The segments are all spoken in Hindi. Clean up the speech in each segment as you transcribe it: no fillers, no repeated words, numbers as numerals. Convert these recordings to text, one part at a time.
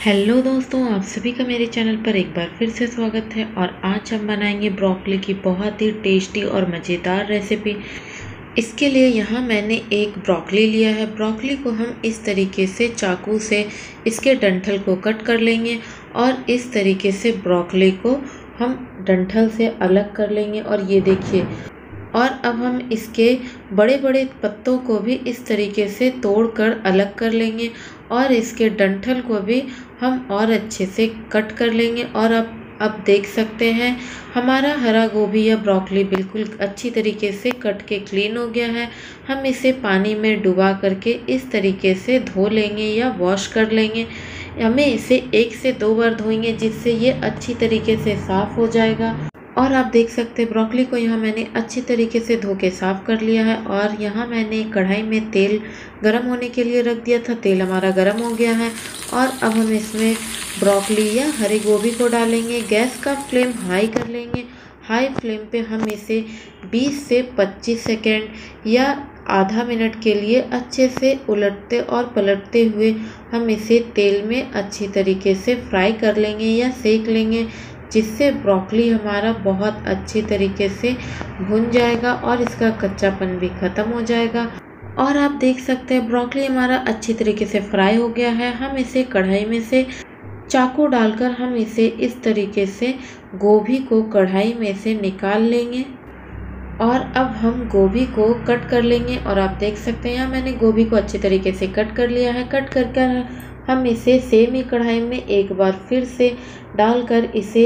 हेलो दोस्तों, आप सभी का मेरे चैनल पर एक बार फिर से स्वागत है। और आज हम बनाएंगे ब्रोकली की बहुत ही टेस्टी और मज़ेदार रेसिपी। इसके लिए यहाँ मैंने एक ब्रोकली लिया है। ब्रोकली को हम इस तरीके से चाकू से इसके डंठल को कट कर लेंगे और इस तरीके से ब्रोकली को हम डंठल से अलग कर लेंगे। और ये देखिए, और अब हम इसके बड़े बड़े पत्तों को भी इस तरीके से तोड़कर अलग कर लेंगे और इसके डंठल को भी हम और अच्छे से कट कर लेंगे। और अब देख सकते हैं हमारा हरा गोभी या ब्रोकली बिल्कुल अच्छी तरीके से कट के क्लीन हो गया है। हम इसे पानी में डुबा करके इस तरीके से धो लेंगे या वॉश कर लेंगे। हमें इसे 1 से 2 बार धोएंगे जिससे ये अच्छी तरीके से साफ़ हो जाएगा। और आप देख सकते हैं ब्रोकली को यहाँ मैंने अच्छे तरीके से धो के साफ़ कर लिया है। और यहाँ मैंने कढ़ाई में तेल गरम होने के लिए रख दिया था। तेल हमारा गरम हो गया है और अब हम इसमें ब्रोकली या हरी गोभी को डालेंगे। गैस का फ्लेम हाई कर लेंगे। हाई फ्लेम पे हम इसे 20 से 25 सेकंड या आधा मिनट के लिए अच्छे से उलटते और पलटते हुए हम इसे तेल में अच्छी तरीके से फ्राई कर लेंगे या सेक लेंगे, जिससे ब्रोकली हमारा बहुत अच्छी तरीके से भुन जाएगा और इसका कच्चापन भी ख़त्म हो जाएगा। और आप देख सकते हैं ब्रोकली हमारा अच्छी तरीके से फ्राई हो गया है। हम इसे कढ़ाई में से चाकू डालकर हम इसे इस तरीके से गोभी को कढ़ाई में से निकाल लेंगे। और अब हम गोभी को कट कर लेंगे। और आप देख सकते हैं यहाँ मैंने गोभी को अच्छे तरीके से कट कर लिया है। कट कर कर हम इसे सेम ही कढ़ाई में एक बार फिर से डालकर इसे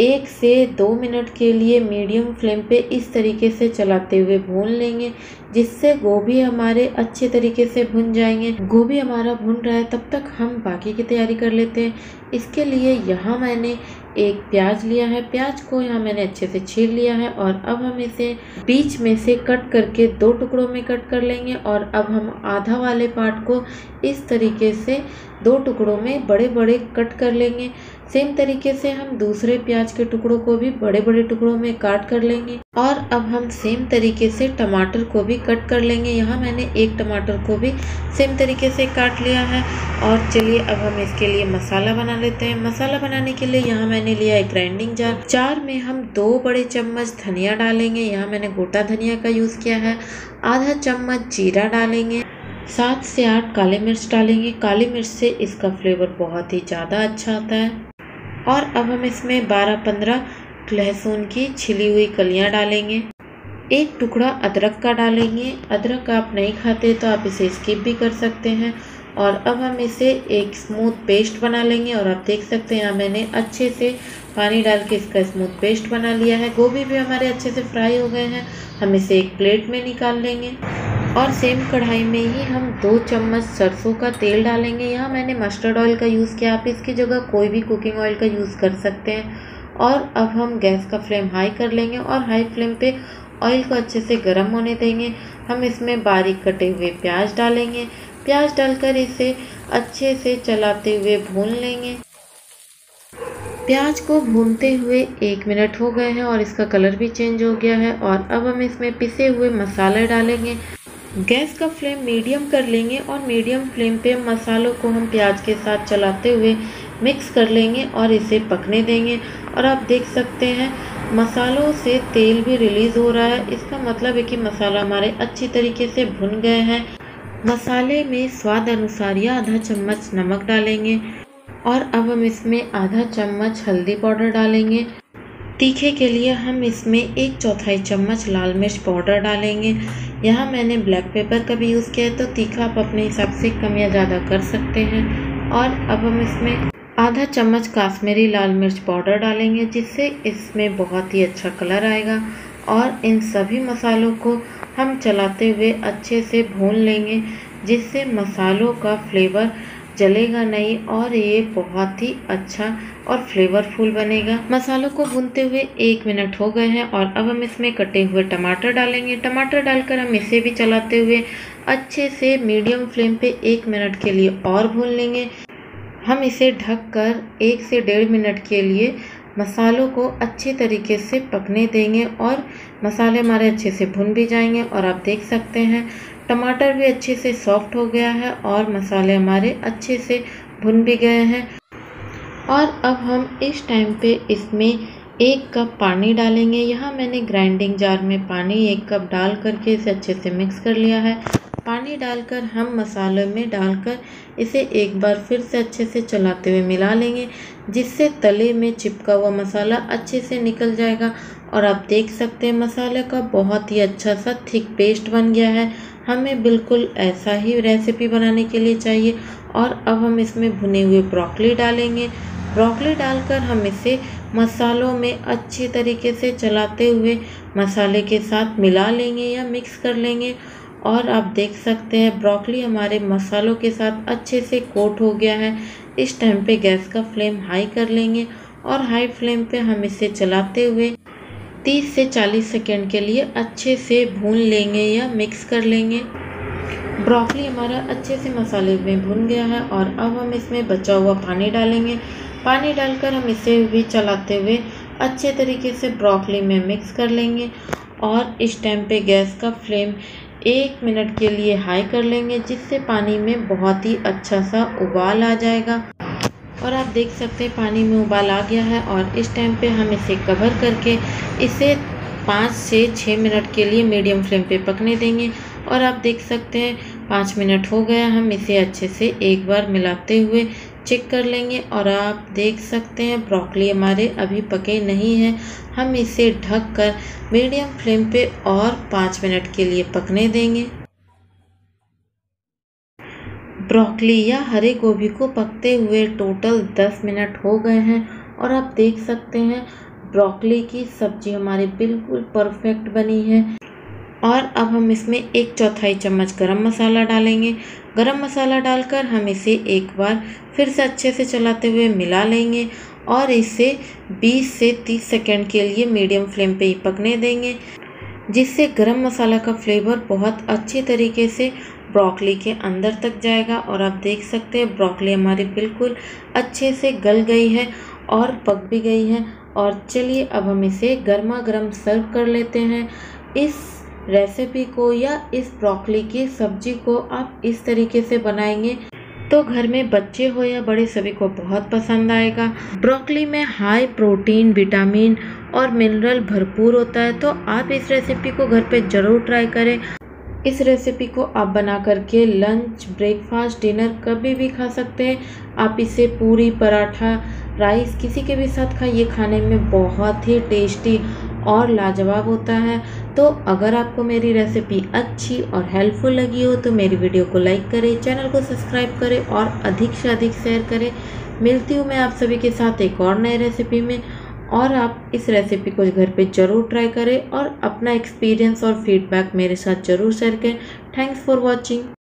1 से 2 मिनट के लिए मीडियम फ्लेम पे इस तरीके से चलाते हुए भून लेंगे, जिससे गोभी हमारे अच्छे तरीके से भुन जाएंगे। गोभी हमारा भुन रहा है तब तक हम बाकी की तैयारी कर लेते हैं। इसके लिए यहाँ मैंने एक प्याज लिया है। प्याज को यहाँ मैंने अच्छे से छील लिया है। और अब हम इसे बीच में से कट करके 2 टुकड़ों में कट कर लेंगे। और अब हम आधा वाले पार्ट को इस तरीके से 2 टुकड़ों में बड़े बड़े कट कर लेंगे। सेम तरीके से हम दूसरे प्याज के टुकड़ों को भी बड़े बड़े टुकड़ों में काट कर लेंगे। और अब हम सेम तरीके से टमाटर को भी कट कर लेंगे। यहाँ मैंने एक टमाटर को भी सेम तरीके से काट लिया है। और चलिए अब हम इसके लिए मसाला बना लेते हैं। मसाला बनाने के लिए यहाँ मैंने लिया एक ग्राइंडिंग जार। जार में हम 2 बड़े चम्मच धनिया डालेंगे। यहाँ मैंने गोटा धनिया का यूज़ किया है। आधा चम्मच जीरा डालेंगे। 7 से 8 काली मिर्च डालेंगे। काली मिर्च से इसका फ्लेवर बहुत ही ज़्यादा अच्छा आता है। और अब हम इसमें 12-15 लहसुन की छिली हुई कलियां डालेंगे। एक टुकड़ा अदरक का डालेंगे। अदरक आप नहीं खाते तो आप इसे स्किप भी कर सकते हैं। और अब हम इसे एक स्मूथ पेस्ट बना लेंगे। और आप देख सकते हैं यहाँ मैंने अच्छे से पानी डाल के इसका स्मूथ पेस्ट बना लिया है। गोभी भी हमारे अच्छे से फ्राई हो गए हैं। हम इसे एक प्लेट में निकाल लेंगे। और सेम कढ़ाई में ही हम 2 चम्मच सरसों का तेल डालेंगे। यहाँ मैंने मस्टर्ड ऑयल का यूज़ किया। आप इसकी जगह कोई भी कुकिंग ऑयल का यूज़ कर सकते हैं। और अब हम गैस का फ्लेम हाई कर लेंगे और हाई फ्लेम पे ऑयल को अच्छे से गर्म होने देंगे। हम इसमें बारीक कटे हुए प्याज डालेंगे। प्याज डालकर इसे अच्छे से चलाते हुए भून लेंगे। प्याज को भूनते हुए 1 मिनट हो गए हैं और इसका कलर भी चेंज हो गया है। और अब हम इसमें पिसे हुए मसाले डालेंगे। गैस का फ्लेम मीडियम कर लेंगे और मीडियम फ्लेम पे मसालों को हम प्याज के साथ चलाते हुए मिक्स कर लेंगे और इसे पकने देंगे। और आप देख सकते हैं मसालों से तेल भी रिलीज़ हो रहा है। इसका मतलब है कि मसाला हमारे अच्छी तरीके से भुन गए हैं। मसाले में स्वाद अनुसार या आधा चम्मच नमक डालेंगे। और अब हम इसमें आधा चम्मच हल्दी पाउडर डालेंगे। तीखे के लिए हम इसमें 1/4 चम्मच लाल मिर्च पाउडर डालेंगे। यहाँ मैंने ब्लैक पेपर का भी यूज़ किया है, तो तीखा आप अपने हिसाब से कम या ज़्यादा कर सकते हैं। और अब हम इसमें आधा चम्मच काश्मीरी लाल मिर्च पाउडर डालेंगे, जिससे इसमें बहुत ही अच्छा कलर आएगा। और इन सभी मसालों को हम चलाते हुए अच्छे से भून लेंगे, जिससे मसालों का फ्लेवर जलेगा नहीं और ये बहुत ही अच्छा और फ्लेवरफुल बनेगा। मसालों को भूनते हुए 1 मिनट हो गए हैं। और अब हम इसमें कटे हुए टमाटर डालेंगे। टमाटर डालकर हम इसे भी चलाते हुए अच्छे से मीडियम फ्लेम पे 1 मिनट के लिए और भून लेंगे। हम इसे ढककर 1 से 1.5 मिनट के लिए मसालों को अच्छे तरीके से पकने देंगे और मसाले हमारे अच्छे से भुन भी जाएंगे। और आप देख सकते हैं टमाटर भी अच्छे से सॉफ्ट हो गया है और मसाले हमारे अच्छे से भुन भी गए हैं। और अब हम इस टाइम पे इसमें 1 कप पानी डालेंगे। यहाँ मैंने ग्राइंडिंग जार में पानी 1 कप डाल करके इसे अच्छे से मिक्स कर लिया है। पानी डालकर हम मसालों में डालकर इसे एक बार फिर से अच्छे से चलाते हुए मिला लेंगे, जिससे तले में चिपका हुआ मसाला अच्छे से निकल जाएगा। और आप देख सकते हैं मसाले का बहुत ही अच्छा सा थिक पेस्ट बन गया है। हमें बिल्कुल ऐसा ही रेसिपी बनाने के लिए चाहिए। और अब हम इसमें भुने हुए ब्रोकली डालेंगे। ब्रोकली डालकर हम इसे मसालों में अच्छे तरीके से चलाते हुए मसाले के साथ मिला लेंगे या मिक्स कर लेंगे। और आप देख सकते हैं ब्रोकली हमारे मसालों के साथ अच्छे से कोट हो गया है। इस टाइम पे गैस का फ्लेम हाई कर लेंगे और हाई फ्लेम पे हम इसे चलाते हुए 30 से 40 सेकंड के लिए अच्छे से भून लेंगे या मिक्स कर लेंगे। ब्रोकली हमारा अच्छे से मसाले में भुन गया है। और अब हम इसमें बचा हुआ पानी डालेंगे। पानी डालकर हम इसे भी चलाते हुए अच्छे तरीके से ब्रोकली में मिक्स कर लेंगे। और इस टाइम पे गैस का फ्लेम 1 मिनट के लिए हाई कर लेंगे, जिससे पानी में बहुत ही अच्छा सा उबाल आ जाएगा। और आप देख सकते हैं पानी में उबाल आ गया है। और इस टाइम पे हम इसे कवर करके इसे 5 से 6 मिनट के लिए मीडियम फ्लेम पे पकने देंगे। और आप देख सकते हैं 5 मिनट हो गया। हम इसे अच्छे से एक बार मिलाते हुए चेक कर लेंगे। और आप देख सकते हैं ब्रोकली हमारे अभी पके नहीं हैं। हम इसे ढककर मीडियम फ्लेम पे और 5 मिनट के लिए पकने देंगे। ब्रोकली या हरे गोभी को पकते हुए टोटल 10 मिनट हो गए हैं। और आप देख सकते हैं ब्रोकली की सब्जी हमारी बिल्कुल परफेक्ट बनी है। और अब हम इसमें 1/4 चम्मच गरम मसाला डालेंगे। गरम मसाला डालकर हम इसे एक बार फिर से अच्छे से चलाते हुए मिला लेंगे। और इसे 20 से 30 सेकंड के लिए मीडियम फ्लेम पे ही पकने देंगे, जिससे गरम मसाला का फ्लेवर बहुत अच्छे तरीके से ब्रोकली के अंदर तक जाएगा। और आप देख सकते हैं ब्रोकली हमारी बिल्कुल अच्छे से गल गई है और पक भी गई है। और चलिए अब हम इसे गर्मा गर्म सर्व कर लेते हैं। इस रेसिपी को या इस ब्रोकली की सब्जी को आप इस तरीके से बनाएंगे तो घर में बच्चे हो या बड़े सभी को बहुत पसंद आएगा। ब्रोकली में हाई प्रोटीन, विटामिन और मिनरल भरपूर होता है, तो आप इस रेसिपी को घर पे ज़रूर ट्राई करें। इस रेसिपी को आप बना करके लंच, ब्रेकफास्ट, डिनर कभी भी खा सकते हैं। आप इसे पूरी, पराठा, राइस किसी के भी साथ खाइए, ये खाने में बहुत ही टेस्टी और लाजवाब होता है। तो अगर आपको मेरी रेसिपी अच्छी और हेल्पफुल लगी हो तो मेरी वीडियो को लाइक करें, चैनल को सब्सक्राइब करें और अधिक से अधिक शेयर करें। मिलती हूँ मैं आप सभी के साथ एक और नए रेसिपी में। और आप इस रेसिपी को घर पे ज़रूर ट्राई करें और अपना एक्सपीरियंस और फीडबैक मेरे साथ ज़रूर शेयर करें। Thanks for watching.